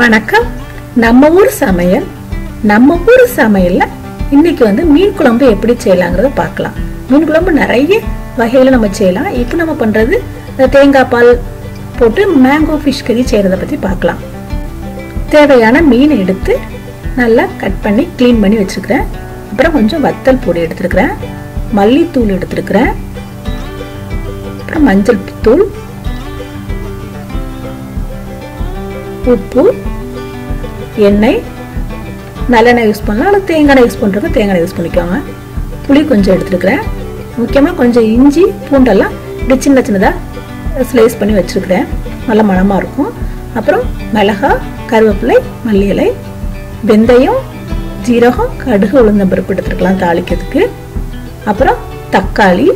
வணக்கம். நம்ம ஊர் சமையல்ல இன்னைக்கு வந்து மீன் குழம்பு எப்படி செய்யலாங்கிறத பார்க்கலாம். மீன் குழம்பு நிறைய வகையில நம்ம செய்யலாம். இப்போ நம்ம பண்றது தேங்காய் பால் போட்டு மேங்கோ ஃபிஷ் கறி செய்யறத பத்தி பார்க்கலாம். தேவையான மீன் எடுத்து நல்லா கட் பண்ணி கிளீன் பண்ணி வச்சிருக்கிறேன். அப்புறம் கொஞ்சம் வத்தல் பொடி எடுத்துருக்கிறேன், மல்லித்தூள் எடுத்துருக்கிறேன், அப்புறம் மஞ்சள் தூள், உப்பு, எண்ணெய். நல்லெண்ணெய் யூஸ் பண்ணலாம், அல்லது தேங்காய் யூஸ் பண்ணுறப்ப தேங்காய் யூஸ் பண்ணிக்கோங்க. புளி கொஞ்சம் எடுத்துருக்கிறேன். முக்கியமாக கொஞ்சம் இஞ்சி பூண்டெல்லாம் இப்படி சின்ன சின்னதாக ஸ்லைஸ் பண்ணி வச்சுருக்கிறேன், நல்ல மணமாக இருக்கும். அப்புறம் மிளகா, கருவேப்பிலை, மல்லி இலை, வெந்தயம், ஜீரகம், கடுகு, உளுந்தம் பருப்பு எடுத்துருக்கலாம் தாளிக்கிறதுக்கு. அப்புறம் தக்காளி,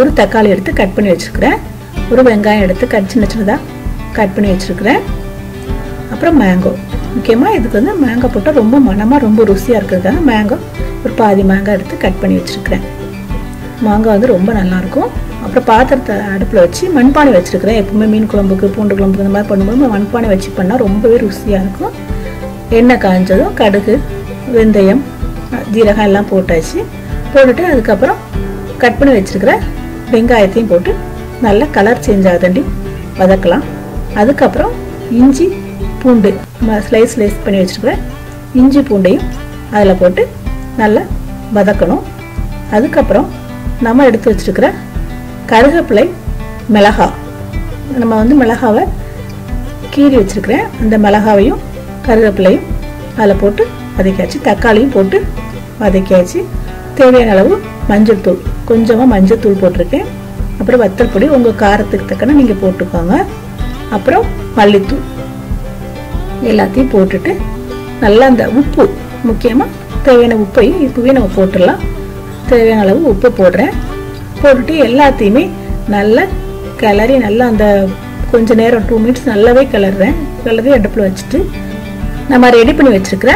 ஒரு தக்காளி எடுத்து கட் பண்ணி வச்சுருக்கிறேன். ஒரு வெங்காயம் எடுத்து சின்ன சின்னதாக கட் பண்ணி வச்சுருக்கிறேன். அப்புறம் மேங்கோ, முக்கியமாக இதுக்கு வந்து மேங்கோ போட்டால் ரொம்ப மனமாக ரொம்ப ருசியாக இருக்கிறதுக்காக மேங்கோ ஒரு பாதி மேங்கோ எடுத்து கட் பண்ணி வச்சுருக்கிறேன். மாங்காய் வந்து ரொம்ப நல்லாயிருக்கும். அப்புறம் பாத்திரத்தை அடுப்பில் வச்சு மண்பானை வச்சுருக்கிறேன். எப்பவுமே மீன் குழம்புக்கு பூண்டு குழம்புக்கு இந்த மாதிரி பண்ணும்போது மண்பானை வச்சு பண்ணால் ரொம்பவே ருசியாக இருக்கும். எண்ணெய் காய்ஞ்சதும் கடுகு, வெந்தயம், ஜீரகம் எல்லாம் போட்டாச்சு. போட்டுட்டு அதுக்கப்புறம் கட் பண்ணி வச்சுருக்கிற வெங்காயத்தையும் போட்டு நல்லா கலர் சேஞ்ச் ஆகுதண்டி வதக்கலாம். அதுக்கப்புறம் இஞ்சி பூண்டு ஸ்லைஸ் பண்ணி வச்சுருக்கிறேன். இஞ்சி பூண்டையும் அதில் போட்டு நல்லா வதக்கணும். அதுக்கப்புறம் நம்ம எடுத்து வச்சுருக்கிற கருவேப்பிலை, மிளகாய், நம்ம வந்து மிளகாவை கீறி வச்சுருக்கிறேன். அந்த மிளகாவையும் கருவேப்பிலையும் அதில் போட்டு வதக்கியாச்சு. தக்காளியும் போட்டு வதக்கியாச்சு. தேவையான அளவு மஞ்சள் தூள், கொஞ்சமாக மஞ்சள் தூள் போட்டிருக்கேன். அப்புறம் வத்தல் பொடி உங்கள் காரத்துக்கு தக்கன நீங்கள் போட்டுக்கோங்க. அப்புறம் மல்லித்தூள் எல்லாத்தையும் போட்டுட்டு நல்லா அந்த உப்பு, முக்கியமாக தேவையான உப்பையும் நம்ம போட்டுடலாம். தேவையான அளவு உப்பு போடுறேன். போட்டுட்டு எல்லாத்தையுமே நல்லா கிளறி நல்லா அந்த கொஞ்சம் நேரம் 2 minutes நல்லாவே கிளறி அடுப்பில் வச்சுட்டு நம்ம ரெடி பண்ணி வச்சுருக்கிற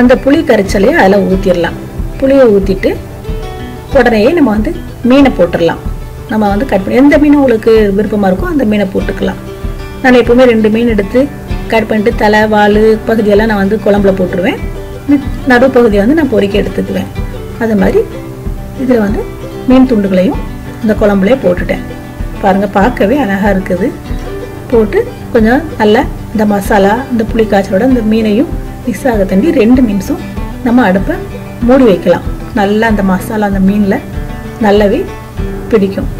அந்த புளி கரைச்சலையே அதில் ஊற்றிடலாம். புளியை ஊற்றிட்டு உடனே நம்ம வந்து மீனை போட்டுடலாம். நம்ம வந்து கட் பண்ணி எந்த மீன் உங்களுக்கு விருப்பமாக இருக்கோ அந்த மீனை போட்டுக்கலாம். நான் எப்போவுமே 2 மீன் எடுத்து கட் பண்ணிட்டு தலை, வால் பகுதியெல்லாம் நான் வந்து குழம்புல போட்டுருவேன். நடு பகுதியை வந்து நான் பொறிக்க எடுத்துக்குவேன். அது மாதிரி இதில் வந்து மீன் துண்டுகளையும் இந்த குழம்புலையே போட்டுட்டேன். பாருங்கள், பார்க்கவே அழகாக இருக்குது. போட்டு கொஞ்சம் நல்லா இந்த மசாலா இந்த புளி காய்ச்சலோட இந்த மீனையும் மிக்ஸ் ஆக தண்டி 2 நிமிஷம் நம்ம அடுப்பை மூடி வைக்கலாம். நல்லா அந்த மசாலா அந்த மீனில் நல்லாவே பிடிக்கும்.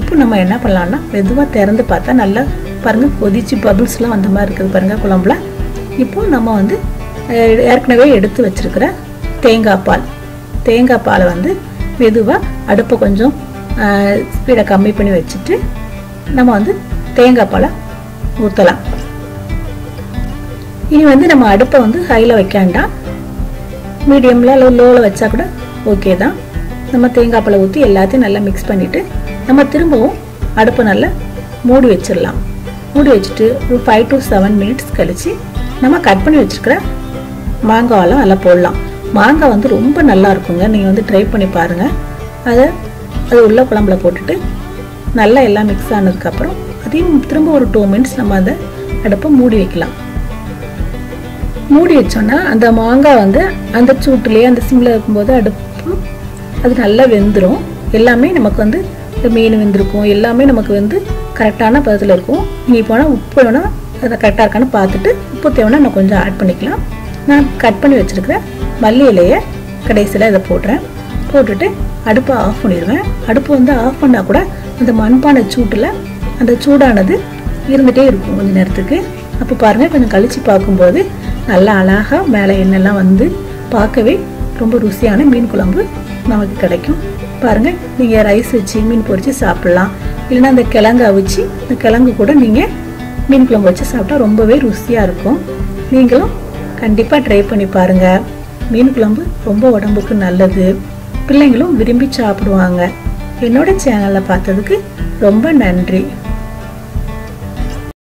இப்போ நம்ம என்ன பண்ணலான்னா மெதுவாக திறந்து பார்த்தா நல்லா பாருங்கள் கொதிச்சு பபிள்ஸ்லாம் அந்த மாதிரி இருக்குது பாருங்கள் குழம்புல. இப்போது நம்ம வந்து ஏற்கனவே எடுத்து வச்சுருக்கிற தேங்காய் பாலை வந்து மெதுவாக அடுப்பை கொஞ்சம் ஸ்பீடை கம்மி பண்ணி வச்சுட்டு நம்ம வந்து தேங்காய் பாலை ஊற்றலாம். இனி வந்து நம்ம அடுப்பை வந்து ஹையில் வைக்காண்டா, மீடியமில் அல்லது லோவில் வச்சா கூட ஓகே தான். நம்ம தேங்காய் பாலை ஊற்றி எல்லாத்தையும் நல்லா மிக்ஸ் பண்ணிவிட்டு நம்ம திரும்பவும் அடுப்பை நல்லா மூடி வச்சிடலாம். மூடி வச்சுட்டு ஒரு 5 to 7 minutes கழித்து நம்ம கட் பண்ணி வச்சுருக்கிற மாங்காவெல்லாம் அதில் போடலாம். மாங்காய் வந்து ரொம்ப நல்லா இருக்குங்க, நீங்கள் வந்து ட்ரை பண்ணி பாருங்கள். அது உள்ள குழம்புல போட்டுட்டு நல்லா எல்லாம் மிக்ஸ் ஆனதுக்கப்புறம் அதையும் திரும்ப ஒரு 2 minutes நம்ம அதை அடுப்பை மூடி வைக்கலாம். மூடி வச்சோன்னா அந்த மாங்காய் வந்து அந்த சூட்டுலேயே அந்த சிம்மில் இருக்கும்போது அடுப்பு அது நல்லா வெந்துடும். எல்லாமே நமக்கு வந்து மீன் வெந்திருக்கும், எல்லாமே நமக்கு வந்து கரெக்டான பதத்தில் இருக்கும். நீங்கள் போனால் உப்பு வேணால் அதை கரெக்டாக இருக்கான்னு பார்த்துட்டு உப்பு தேவைன்னா நான் கொஞ்சம் ஆட் பண்ணிக்கலாம். நான் கட் பண்ணி வச்சுருக்கிறேன் மல்லி இலையை கடைசியில் இதை போடுறேன். போட்டுட்டு அடுப்பை ஆஃப் பண்ணிடுவேன். அடுப்பு வந்து ஆஃப் பண்ணால் கூட அந்த மண்பானை சூட்டில் அந்த சூடானது இருந்துகிட்டே இருக்கும் கொஞ்சம் நேரத்துக்கு. அப்போ பாருங்கள், கொஞ்சம் கழித்து பார்க்கும்போது நல்லா அழகாக மேலே எண்ணெய்லாம் வந்து பார்க்கவே ரொம்ப ருசியான மீன் குழம்பு நமக்கு கிடைக்கும். பாருங்கள், நீங்கள் ரைஸ் வச்சு மீன் பொரித்து சாப்பிட்லாம். இல்லைன்னா அந்த கிழங்கு அவிச்சு இந்த கிழங்கு கூட நீங்கள் மீன் குழம்பு வச்சு சாப்பிட்டா ரொம்பவே ருசியாக இருக்கும். நீங்களும் கண்டிப்பாக ட்ரை பண்ணி பாருங்கள். மீன் குழம்பு ரொம்ப உடம்புக்கு நல்லது, பிள்ளைங்களும் விரும்பி சாப்பிடுவாங்க. என்னோடய சேனலில் பார்த்ததுக்கு ரொம்ப நன்றி.